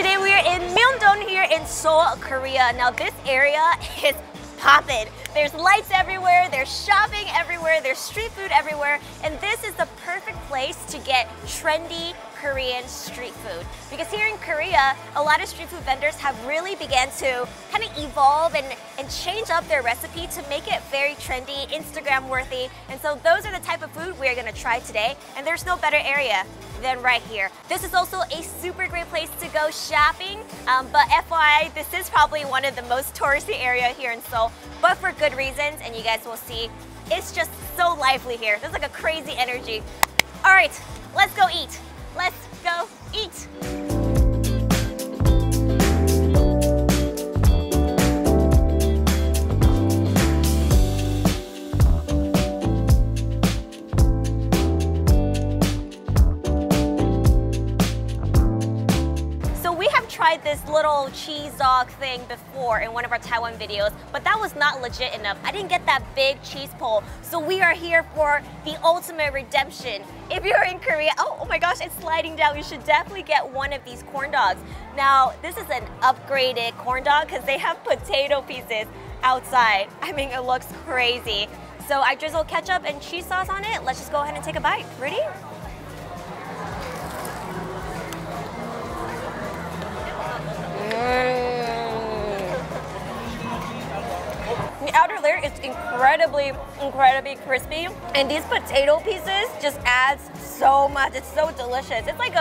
Today we are in Myeongdong here in Seoul, Korea. Now this area is poppin'. There's lights everywhere, there's shopping everywhere, there's street food everywhere, and this is the perfect place to get trendy Korean street food. Because here in Korea, a lot of street food vendors have really began to kind of evolve and change up their recipe to make it very trendy, Instagram worthy. And so those are the type of food we're gonna try today, and there's no better area than right here. This is also a super great place to go shopping, but FYI, this is probably one of the most touristy areas here in Seoul, but for good reasons, and you guys will see, it's just so lively here. There's like a crazy energy. All right, let's go eat. Let's go eat. This little cheese dog thing before in one of our Taiwan videos, but that was not legit enough. I didn't get that big cheese pole, so we are here for the ultimate redemption. If you're in Korea, oh my gosh, it's sliding down. You should definitely get one of these corn dogs. Now, this is an upgraded corn dog because they have potato pieces outside. I mean, it looks crazy. So I drizzled ketchup and cheese sauce on it. Let's just go ahead and take a bite. Ready? The outer layer is incredibly crispy, and these potato pieces just adds so much. It's so delicious. It's like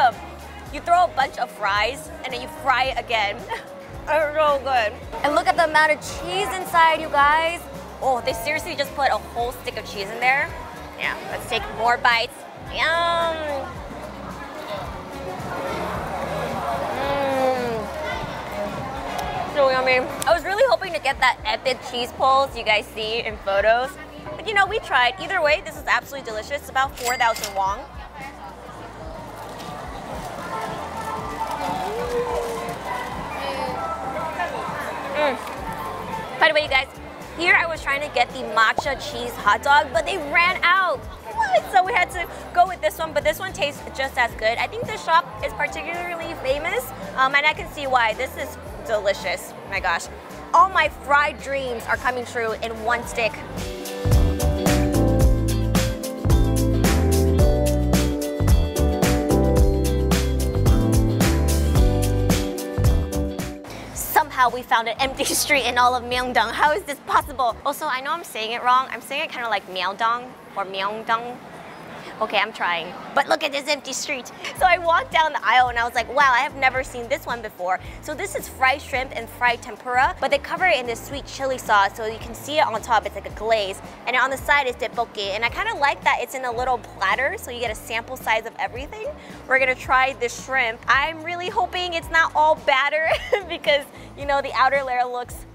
you throw a bunch of fries and then you fry it again. It's so good. And look at the amount of cheese inside, you guys. Oh, they seriously just put a whole stick of cheese in there. Yeah, let's take more bites. Yum. I was really hoping to get that epic cheese pulls you guys see in photos, but you know, we tried. Either way, this is absolutely delicious. It's about 4,000 won. By the way, you guys, here I was trying to get the matcha cheese hot dog, but they ran out. What? So we had to go with this one, but this one tastes just as good. I think this shop is particularly famous, and I can see why. This is delicious. Oh my gosh. All my fried dreams are coming true in one stick. Somehow we found an empty street in all of Myeongdong. How is this possible? Also, I know I'm saying it wrong. I'm saying it kind of like Myeongdong or Myeongdong. Okay, I'm trying, but look at this empty street. So I walked down the aisle and I was like, wow, I have never seen this one before. So this is fried shrimp and fried tempura, but they cover it in this sweet chili sauce, so you can see it on top, it's like a glaze. And on the side is tteokbokki, and I kind of like that it's in a little platter, so you get a sample size of everything. We're gonna try this shrimp. I'm really hoping it's not all batter because, you know, the outer layer looks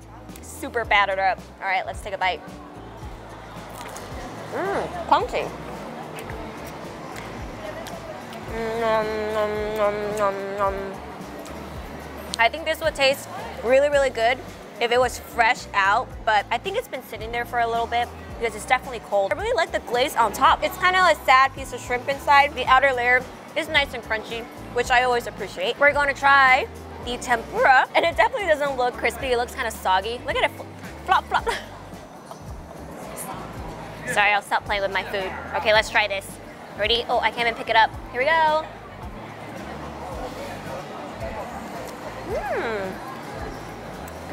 super battered up. All right, let's take a bite. Mmm, crunchy. I think this would taste really good if it was fresh out, but I think it's been sitting there for a little bit because it's definitely cold. I really like the glaze on top. It's kind of a sad piece of shrimp inside. The outer layer is nice and crunchy, which I always appreciate. We're going to try the tempura, and it definitely doesn't look crispy. It looks kind of soggy. Look at it flop flop. Sorry, I'll stop playing with my food. Okay, let's try this. Ready? Oh, I can't even pick it up. Here we go. Mmm.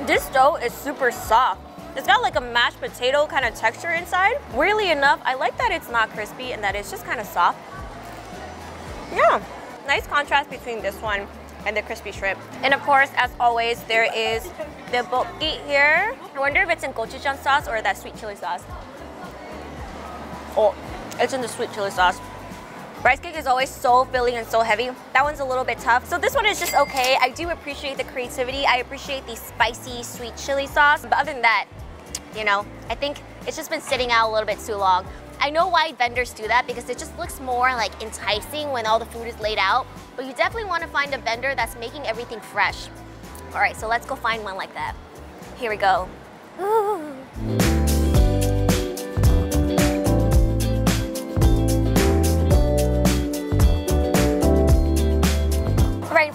This dough is super soft. It's got like a mashed potato kind of texture inside. Weirdly enough, I like that it's not crispy and that it's just kind of soft. Yeah. Nice contrast between this one and the crispy shrimp. And of course, as always, there is the tteokbokki here. I wonder if it's in gochujang sauce or that sweet chili sauce. Oh, it's in the sweet chili sauce. Rice cake is always so filling and so heavy. That one's a little bit tough. So this one is just okay. I do appreciate the creativity. I appreciate the spicy sweet chili sauce. But other than that, you know, I think it's just been sitting out a little bit too long. I know why vendors do that because it just looks more like enticing when all the food is laid out. But you definitely want to find a vendor that's making everything fresh. All right, so let's go find one like that. Here we go. Ooh.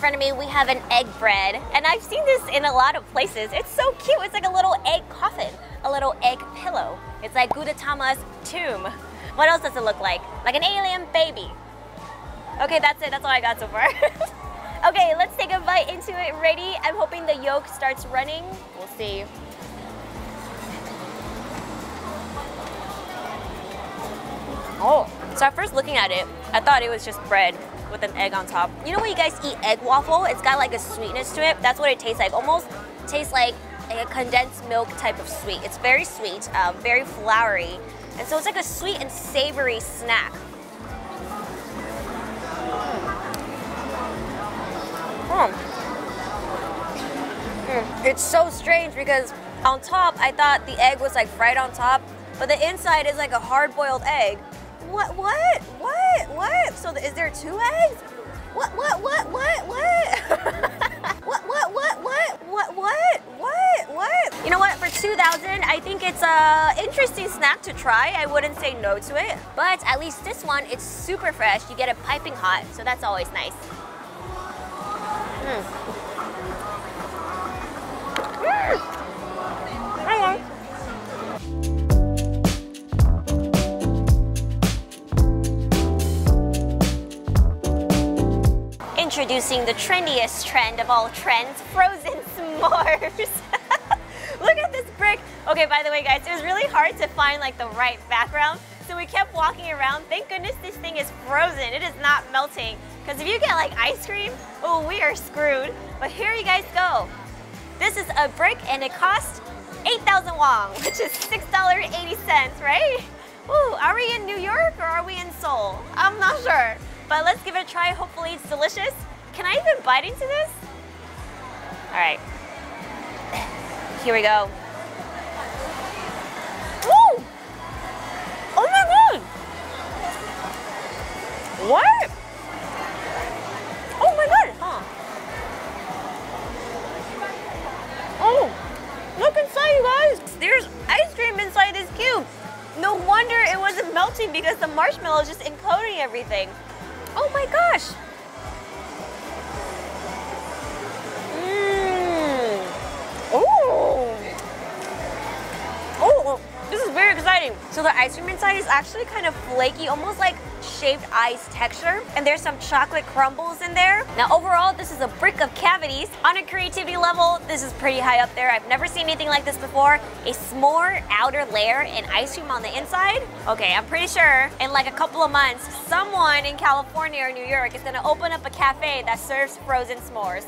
front of me, we have an egg bread. And I've seen this in a lot of places. It's so cute. It's like a little egg coffin, a little egg pillow. It's like Gudetama's tomb. What else does it look like? Like an alien baby. Okay, that's it. That's all I got so far. Okay, let's take a bite into it. Ready? I'm hoping the yolk starts running. We'll see. Oh, so at first looking at it, I thought it was just bread with an egg on top. You know when you guys eat egg waffle? It's got like a sweetness to it. That's what it tastes like. Almost tastes like a condensed milk type of sweet. It's very sweet, very flowery. And so it's like a sweet and savory snack. Mm. Mm. It's so strange because on top, I thought the egg was like fried on top, but the inside is like a hard-boiled egg. What? So is there two eggs? What? What? You know what, for 2,000, I think it's an interesting snack to try. I wouldn't say no to it, but at least this one, it's super fresh. You get it piping hot, so that's always nice. Mm. Mm. Okay. Introducing the trendiest trend of all trends, frozen s'mores. Look at this brick. Okay, by the way guys, it was really hard to find like the right background. So we kept walking around. Thank goodness this thing is frozen. It is not melting. Because if you get like ice cream, oh, we are screwed. But here you guys go. This is a brick and it costs 8,000 won, which is $6.80, right? Ooh, are we in New York or are we in Seoul? I'm not sure. But let's give it a try. Hopefully it's delicious. Can I even bite into this? All right. Here we go. What? Oh my god! Huh. Oh, look inside, you guys. There's ice cream inside this cube. No wonder it wasn't melting because the marshmallow is just encoding everything. Oh my gosh. Mmm. Oh. Oh, this is very exciting. So the ice cream inside is actually kind of flaky, almost like shaved ice texture, and there's some chocolate crumbles in there. Now overall, this is a brick of cavities. On a creativity level, this is pretty high up there. I've never seen anything like this before. A s'more outer layer and ice cream on the inside. Okay, I'm pretty sure in like a couple of months, someone in California or New York is gonna open up a cafe that serves frozen s'mores.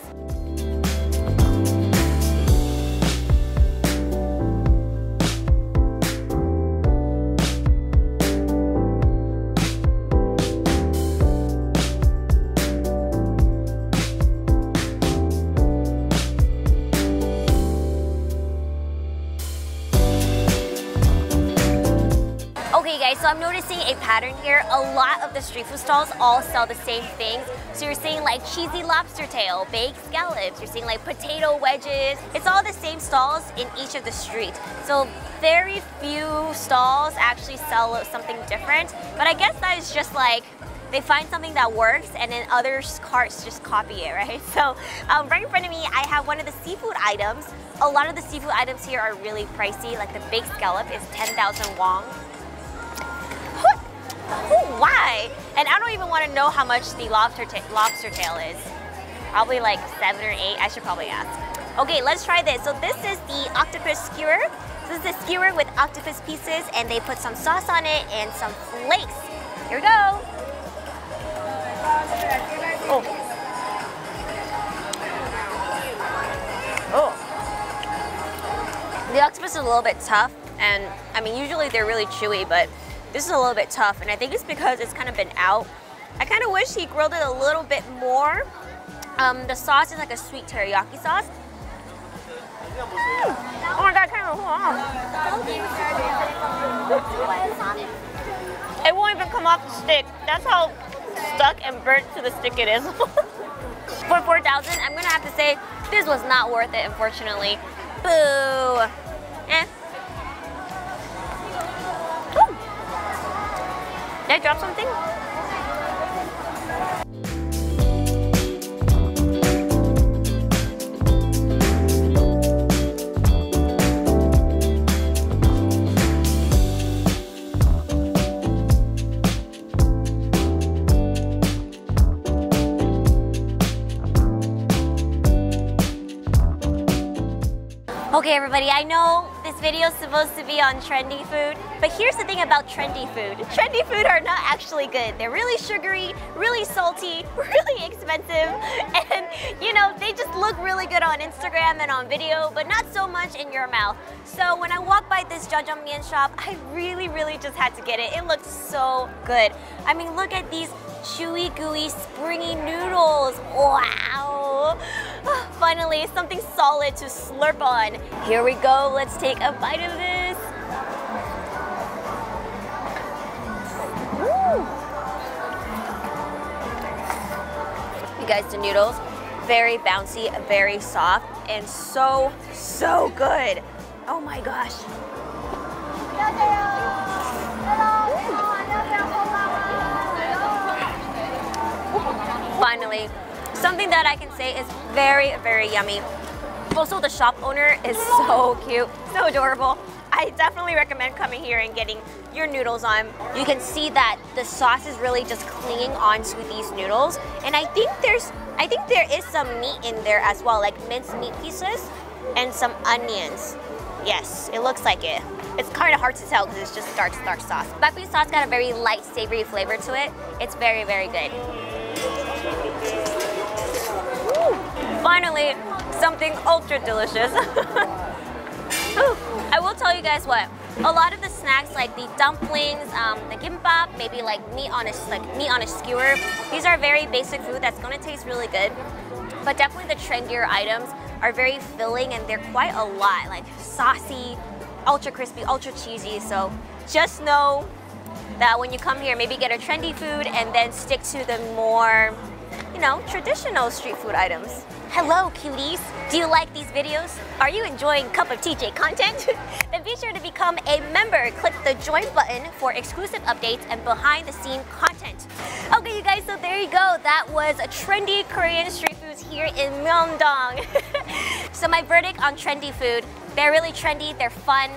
So I'm noticing a pattern here. A lot of the street food stalls all sell the same things. So you're seeing like cheesy lobster tail, baked scallops, you're seeing like potato wedges. It's all the same stalls in each of the streets. So very few stalls actually sell something different. But I guess that is just like, they find something that works and then other carts just copy it, right? So right in front of me, I have one of the seafood items. A lot of the seafood items here are really pricey. Like the baked scallop is 10,000 won. Ooh, why? And I don't even want to know how much the lobster tail is. Probably like 7 or 8. I should probably ask. Okay, let's try this. So this is the octopus skewer. This is a skewer with octopus pieces, and they put some sauce on it and some flakes. Here we go. Oh. Oh. The octopus is a little bit tough, and I mean usually they're really chewy, but this is a little bit tough, and I think it's because it's kind of been out. I kind of wish he grilled it a little bit more. The sauce is like a sweet teriyaki sauce. Mm. Oh my god, kind of wow. It won't even come off the stick. That's how stuck and burnt to the stick it is. For 4,000, I'm gonna have to say this was not worth it, unfortunately. Boo. Eh. Did I drop something? Okay everybody, I know this video is supposed to be on trendy food, but here's the thing about trendy food. Trendy food are not actually good. They're really sugary, really salty, really expensive, and you know, they just look really good on Instagram and on video, but not so much in your mouth. So when I walked by this jajangmyeon shop, I really just had to get it. It looked so good. I mean, look at these chewy, gooey, springy noodles. Wow! Finally, something solid to slurp on. Here we go, let's take a bite of this. Woo. You guys, the noodles, very bouncy, very soft, and so good. Oh my gosh. Finally, something that I can say is very yummy. Also, the shop owner is so cute, so adorable. I definitely recommend coming here and getting your noodles on. You can see that the sauce is really just clinging onto these noodles, and I think there is some meat in there as well, like minced meat pieces and some onions. Yes, it looks like it. It's kind of hard to tell because it's just dark sauce. Black bean sauce got a very light, savory flavor to it. It's very good. Ooh, finally, something ultra delicious. I will tell you guys what, a lot of the snacks like the dumplings, the gimbap, maybe like meat on a skewer, these are very basic food that's going to taste really good. But definitely the trendier items are very filling, and they're quite a lot, like saucy, ultra crispy, ultra cheesy. So just know that when you come here, maybe get a trendy food and then stick to the more, you know, traditional street food items. Hello cuties! Do you like these videos? Are you enjoying CupofTJ content? Then be sure to become a member. Click the join button for exclusive updates and behind the scene content. Okay you guys, so there you go. That was a trendy Korean street foods here in Myeongdong. So my verdict on trendy food, they're really trendy, they're fun,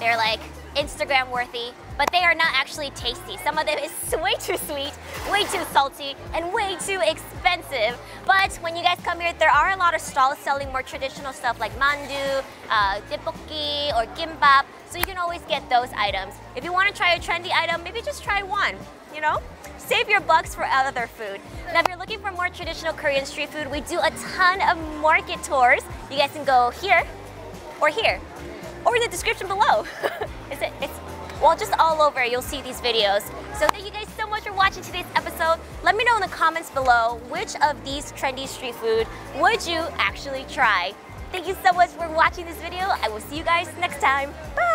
they're like Instagram worthy, but they are not actually tasty. Some of them is way too sweet, way too salty, and way too expensive. But when you guys come here, there are a lot of stalls selling more traditional stuff like mandu, tteokbokki, or kimbap. So you can always get those items. If you want to try a trendy item, maybe just try one, you know? Save your bucks for other food. Now, if you're looking for more traditional Korean street food, we do a ton of market tours. You guys can go here, or in the description below. Well, just all over, you'll see these videos. So thank you guys so much for watching today's episode. Let me know in the comments below which of these trendy street food would you actually try. Thank you so much for watching this video. I will see you guys next time. Bye!